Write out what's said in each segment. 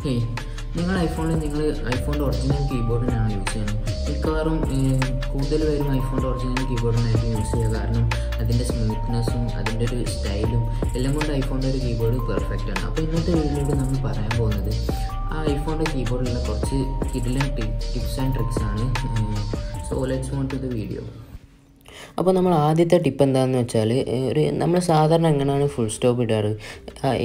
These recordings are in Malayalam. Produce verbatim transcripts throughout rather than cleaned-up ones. ഓക്കെ, നിങ്ങൾ ഐഫോണിൽ നിങ്ങൾ ഐഫോണിൻ്റെ ഒറിജിനൽ കീബോർഡിനാണ് യൂസ് ചെയ്യുന്നത്. മിക്കവാറും കൂടുതൽ പേരും ഐഫോണിൻ്റെ ഒറിജിനൽ കീബോർഡിനായിരിക്കും യൂസ് ചെയ്യുക. കാരണം അതിൻ്റെ സ്മൂത്ത്നെസ്സും അതിൻ്റെ ഒരു സ്റ്റൈലും എല്ലാം കൊണ്ട് ഐഫോണിൻ്റെ ഒരു കീബോർഡ് പെർഫെക്റ്റ് ആണ്. അപ്പോൾ ഇന്നത്തെ വീഡിയോയിലൂടെ നമ്മൾ പറയാൻ പോകുന്നത് ആ ഐഫോണിൻ്റെ കീബോർഡിലുള്ള കുറച്ച് കിഡിലൻ ടിപ്സ് ആൻഡ് ട്രിക്സ് ആണ്. So let's move to the video. അപ്പോൾ നമ്മൾ ആദ്യത്തെ ടിപ്പ് എന്താണെന്ന് വെച്ചാൽ, ഒരു നമ്മൾ സാധാരണ എങ്ങനെയാണ് ഫുൾ സ്റ്റോപ്പ് ഇടാറ്,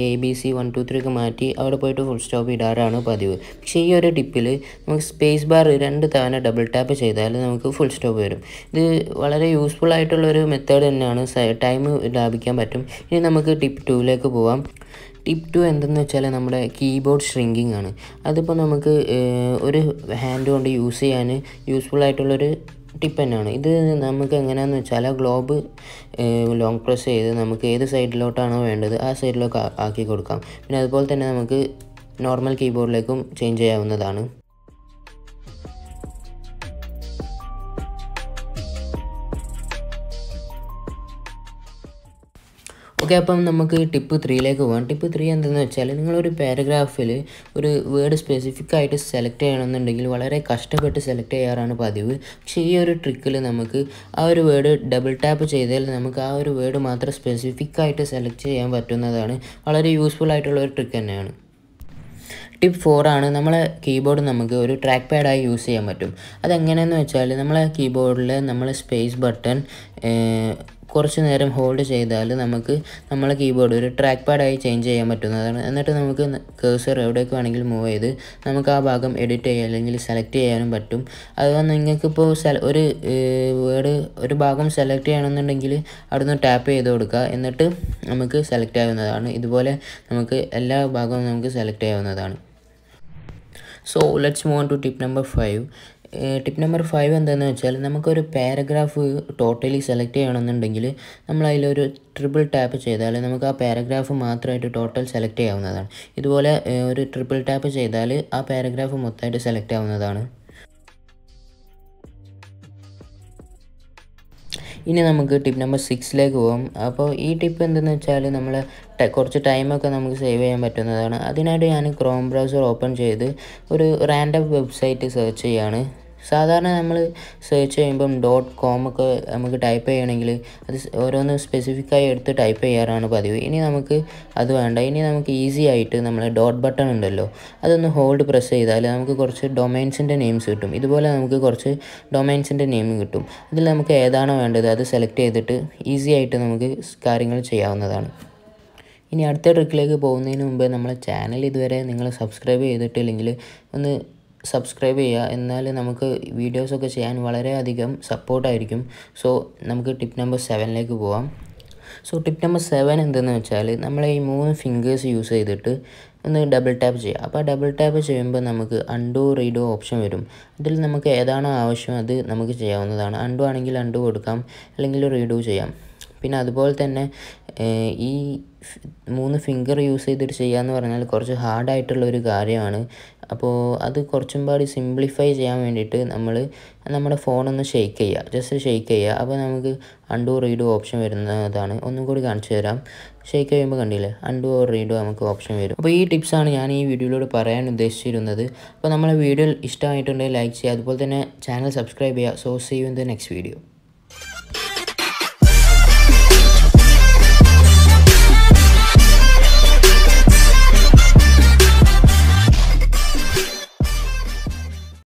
A B C one two three ഒക്കെ മാറ്റി അവിടെ പോയിട്ട് ഫുൾ സ്റ്റോപ്പ് ഇടാറാണ് പതിവ്. പക്ഷേ ഈ ഒരു ടിപ്പിൽ നമുക്ക് സ്പേസ് ബാർ രണ്ട് തവണ ഡബിൾ ടാപ്പ് ചെയ്താൽ നമുക്ക് ഫുൾ സ്റ്റോപ്പ് വരും. ഇത് വളരെ യൂസ്ഫുൾ ആയിട്ടുള്ളൊരു മെത്തേഡ് തന്നെയാണ്, ടൈം ലാഭിക്കാൻ പറ്റും. ഇനി നമുക്ക് ടിപ്പ് ടൂവിലേക്ക് പോവാം. ടിപ്പ് ടു എന്തെന്ന് വെച്ചാൽ നമ്മുടെ കീബോർഡ് ഷ്രിങ്കിങ് ആണ്. അതിപ്പോൾ നമുക്ക് ഒരു ഹാൻഡ് കൊണ്ട് യൂസ് ചെയ്യാൻ യൂസ്ഫുൾ ആയിട്ടുള്ളൊരു ടിപ്പ് തന്നെയാണ്. ഇത് നമുക്ക് എങ്ങനെയാണെന്ന് വെച്ചാൽ, ആ ഗ്ലോബ് ലോങ് പ്രസ് ചെയ്ത് നമുക്ക് ഏത് സൈഡിലോട്ടാണോ വേണ്ടത് ആ സൈഡിലേക്ക് ആക്കി കൊടുക്കാം. പിന്നെ അതുപോലെ തന്നെ നമുക്ക് നോർമൽ കീബോർഡിലേക്കും ചേഞ്ച് ചെയ്യാവുന്നതാണ്. ഓക്കെ, അപ്പം നമുക്ക് ടിപ്പ് ത്രീയിലേക്ക് പോകാം. ടിപ്പ് ത്രീ എന്തെന്ന് വെച്ചാൽ, നിങ്ങളൊരു പാരഗ്രാഫിൽ ഒരു വേർഡ് സ്പെസിഫിക്കായിട്ട് സെലക്ട് ചെയ്യണമെന്നുണ്ടെങ്കിൽ വളരെ കഷ്ടപ്പെട്ട് സെലക്ട് ചെയ്യാറാണ് പതിവ്. പക്ഷേ ഈ ഒരു ട്രിക്കിൽ നമുക്ക് ആ ഒരു വേർഡ് ഡബിൾ ടാപ്പ് ചെയ്താൽ നമുക്ക് ആ ഒരു വേർഡ് മാത്രം സ്പെസിഫിക്കായിട്ട് സെലക്ട് ചെയ്യാൻ പറ്റുന്നതാണ്. വളരെ യൂസ്ഫുൾ ആയിട്ടുള്ള ഒരു ട്രിക്ക് തന്നെയാണ്. ടിപ്പ് ഫോറാണ്, നമ്മളെ കീബോർഡ് നമുക്ക് ഒരു ട്രാക്ക് പാഡായി യൂസ് ചെയ്യാൻ പറ്റും. അതെങ്ങനെയെന്ന് വെച്ചാൽ, നമ്മളെ കീബോർഡിൽ നമ്മൾ സ്പേസ് ബട്ടൺ കുറച്ച് നേരം ഹോൾഡ് ചെയ്താൽ നമുക്ക് നമ്മളെ കീബോർഡ് ഒരു ട്രാക്ക് പാഡായി ചേഞ്ച് ചെയ്യാൻ പറ്റുന്നതാണ്. എന്നിട്ട് നമുക്ക് കേഴ്സർ എവിടേക്ക് വേണമെങ്കിൽ മൂവ് ചെയ്ത് നമുക്ക് ആ ഭാഗം എഡിറ്റ് ചെയ്യാൻ അല്ലെങ്കിൽ സെലക്ട് ചെയ്യാനും പറ്റും. അഥവാ നിങ്ങൾക്കിപ്പോൾ സെല ഒരു വേർഡ് ഒരു ഭാഗം സെലക്ട് ചെയ്യണമെന്നുണ്ടെങ്കിൽ അവിടുന്ന് ടാപ്പ് ചെയ്ത് കൊടുക്കുക, എന്നിട്ട് നമുക്ക് സെലക്ട് ആവുന്നതാണ്. ഇതുപോലെ നമുക്ക് എല്ലാ ഭാഗവും നമുക്ക് സെലക്ട് ചെയ്യാവുന്നതാണ്. So let's move on to tip number five. Tip number five എന്താണെന്ന് വെച്ചാൽ, നമുക്കൊരു പാരഗ്രാഫ് ടോട്ടലി സെലക്ട് ചെയ്യണമെന്നുണ്ടെങ്കിൽ നമ്മൾ അതിലൊരു ട്രിപ്പിൾ ടാപ്പ് ചെയ്താൽ നമുക്ക് ആ പാരഗ്രാഫ് മാത്രമായിട്ട് ടോട്ടൽ സെലക്ട് ചെയ്യാവുന്നതാണ്. ഇതുപോലെ ഒരു ട്രിപ്പിൾ ടാപ്പ് ചെയ്താൽ ആ പാരഗ്രാഫ് മൊത്തമായിട്ട് സെലക്ട് ആവുന്നതാണ്. ഇനി നമുക്ക് ടിപ്പ് നമ്പർ സിക്സിലേക്ക് പോകാം. അപ്പോൾ ഈ ടിപ്പ് എന്തെന്ന് വെച്ചാൽ, നമ്മൾ കുറച്ച് ടൈമൊക്കെ നമുക്ക് സേവ് ചെയ്യാൻ പറ്റുന്നതാണ്. അതിനായിട്ട് ഞാൻ ക്രോം ബ്രൗസർ ഓപ്പൺ ചെയ്ത് ഒരു റാൻഡം വെബ്സൈറ്റ് സെർച്ച് ചെയ്യുകയാണ്. സാധാരണ നമ്മൾ സെർച്ച് ചെയ്യുമ്പം ഡോട്ട് കോമൊക്കെ നമുക്ക് ടൈപ്പ് ചെയ്യണമെങ്കിൽ അത് ഓരോന്ന് സ്പെസിഫിക്കായി എടുത്ത് ടൈപ്പ് ചെയ്യാറാണ് പതിവ്. ഇനി നമുക്ക് അത് വേണ്ട. ഇനി നമുക്ക് ഈസി ആയിട്ട് നമ്മളെ ഡോട്ട് ബട്ടൺ ഉണ്ടല്ലോ, അതൊന്ന് ഹോൾഡ് പ്രസ് ചെയ്താൽ നമുക്ക് കുറച്ച് ഡൊമൈൻസിൻ്റെ നെയിംസ് കിട്ടും. ഇതുപോലെ നമുക്ക് കുറച്ച് ഡൊമൈൻസിൻ്റെ നെയിം കിട്ടും. അതിൽ നമുക്ക് ഏതാണോ വേണ്ടത് അത് സെലക്ട് ചെയ്തിട്ട് ഈസി ആയിട്ട് നമുക്ക് കാര്യങ്ങൾ ചെയ്യാവുന്നതാണ്. ഇനി അടുത്ത ട്രിക്കിലേക്ക് പോകുന്നതിന് മുമ്പ്, നമ്മളെ ചാനൽ ഇതുവരെ നിങ്ങൾ സബ്സ്ക്രൈബ് ചെയ്തിട്ടില്ലെങ്കിൽ ഒന്ന് സബ്സ്ക്രൈബ് ചെയ്യുക. എന്നാൽ നമുക്ക് വീഡിയോസൊക്കെ ചെയ്യാൻ വളരെയധികം സപ്പോർട്ടായിരിക്കും. സോ നമുക്ക് ടിപ്പ് നമ്പർ സെവനിലേക്ക് പോവാം. സോ ടിപ്പ് നമ്പർ സെവൻ എന്തെന്ന് വെച്ചാൽ, നമ്മൾ ഈ മൂന്ന് ഫിംഗേഴ്സ് യൂസ് ചെയ്തിട്ട് ഒന്ന് ഡബിൾ ടാപ്പ് ചെയ്യുക. അപ്പോൾ ഡബിൾ ടാപ്പ് ചെയ്യുമ്പോൾ നമുക്ക് അൺഡു റീഡോ ഓപ്ഷൻ വരും. അതിൽ നമുക്ക് ഏതാണോ ആവശ്യം അത് നമുക്ക് ചെയ്യാവുന്നതാണ്. അൺഡു ആണെങ്കിൽ അൺഡു കൊടുക്കാം, അല്ലെങ്കിൽ റീഡോ ചെയ്യാം. പിന്നെ അതുപോലെ തന്നെ ഈ മൂന്ന് ഫിംഗർ യൂസ് ചെയ്തിട്ട് ചെയ്യാമെന്ന് പറഞ്ഞാൽ കുറച്ച് ഹാർഡായിട്ടുള്ളൊരു കാര്യമാണ്. അപ്പോൾ അത് കുറച്ചും പാടി സിംപ്ലിഫൈ ചെയ്യാൻ വേണ്ടിയിട്ട് നമ്മൾ നമ്മുടെ ഫോണൊന്ന് ഷെയ്ക്ക് ചെയ്യുക, ജസ്റ്റ് ഷെയ്ക്ക് ചെയ്യുക. അപ്പോൾ നമുക്ക് അൺഡു റീഡു ഓപ്ഷൻ വരുന്നതാണ്. ഒന്നും കൂടി കാണിച്ചു തരാം. ഷെയ്ക്ക് ചെയ്യുമ്പോൾ കണ്ടില്ലേ, അൺഡു ഓർ റീഡു നമുക്ക് ഓപ്ഷൻ വരും. അപ്പോൾ ഈ ടിപ്സാണ് ഞാൻ ഈ വീഡിയോയിലൂടെ പറയാൻ ഉദ്ദേശിച്ചിരുന്നത്. അപ്പോൾ നമ്മളെ വീഡിയോ ഇഷ്ടമായിട്ടുണ്ടെങ്കിൽ ലൈക്ക് ചെയ്യുക, അതുപോലെ തന്നെ ചാനൽ സബ്സ്ക്രൈബ് ചെയ്യുക. So see you in the next video.